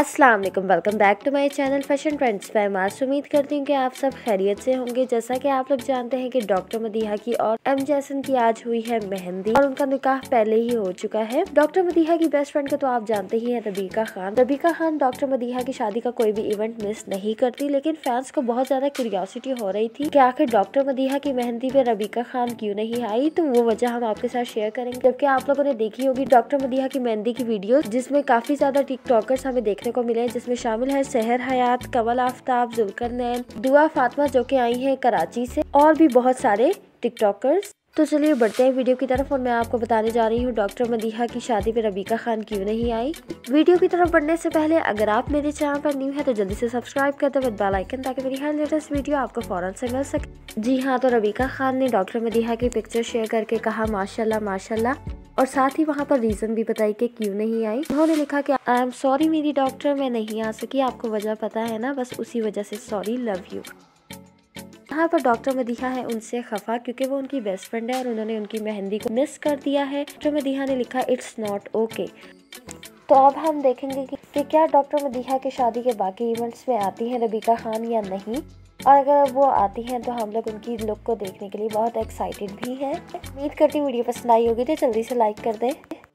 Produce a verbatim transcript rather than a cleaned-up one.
अस्सलाम वालेकुम, welcome back to my channel fashion trends by Mars. उम्मीद करती हूँ कि आप सब खैरियत से होंगे। जैसा कि आप लोग जानते हैं कि डॉक्टर मदीहा की और एम जैसन की आज हुई है मेहंदी और उनका निकाह पहले ही हो चुका है। डॉक्टर मदीहा की बेस्ट फ्रेंड को तो आप जानते ही हैं, रबीका खान। रबीका खान डॉक्टर मदीहा की शादी का कोई भी इवेंट मिस नहीं करती, लेकिन फैंस को बहुत ज्यादा क्यूरियोसिटी हो रही थी कि आखिर डॉक्टर मदीहा की मेहंदी पे रबीका खान क्यों नहीं आई। तो वो वजह हम आपके साथ शेयर करेंगे। जबकि आप लोगों ने देखी होगी डॉक्टर मदीहा की मेहंदी की वीडियो, जिसमें काफी ज्यादा टिकटॉकर्स हमें देखने को मिले, जिसमें शामिल है शहर हयात, कमल आफ्ताब, जुलकर, दुआ फातिमा जो कि आई हैं कराची से, और भी बहुत सारे टिकटॉकर्स। तो चलिए बढ़ते हैं वीडियो की तरफ। और मैं आपको बताने जा रही हूँ डॉक्टर मदीहा की शादी पे रबीका खान क्यों नहीं आई। वीडियो की तरफ बढ़ने से पहले अगर आप मेरे चैनल पर न्यू है तो जल्दी से सब्सक्राइब कर दो बेल आइकन, ताकि मेरी हर लेटेस्ट वीडियो आपको फौरन से मिल सके। जी हाँ, तो रबीका खान ने डॉक्टर मदीहा की पिक्चर शेयर करके कहा माशाल्लाह माशाल्लाह, और साथ ही वहाँ पर रीजन भी बताई कि क्यों नहीं आई। उन्होंने लिखा कि आई एम सॉरी मेरी डॉक्टर, मैं नहीं आ सकी, आपको वजह पता है ना, बस उसी वजह से सॉरी, लव यू। यहाँ पर डॉक्टर मदीहा है उनसे खफा, क्योंकि वो उनकी बेस्ट फ्रेंड है और उन्होंने उनकी मेहंदी को मिस कर दिया है। डॉक्टर मदीहा ने लिखा इट्स नॉट ओके। तो अब हम देखेंगे कि, कि क्या डॉक्टर मदीहा की शादी के बाकी इवेंट्स में आती हैं रबीका खान या नहीं, और अगर वो आती हैं तो हम लोग उनकी लुक को देखने के लिए बहुत एक्साइटेड भी हैं। उम्मीद करती हूँ वीडियो पसंद आई होगी तो जल्दी से लाइक कर दें।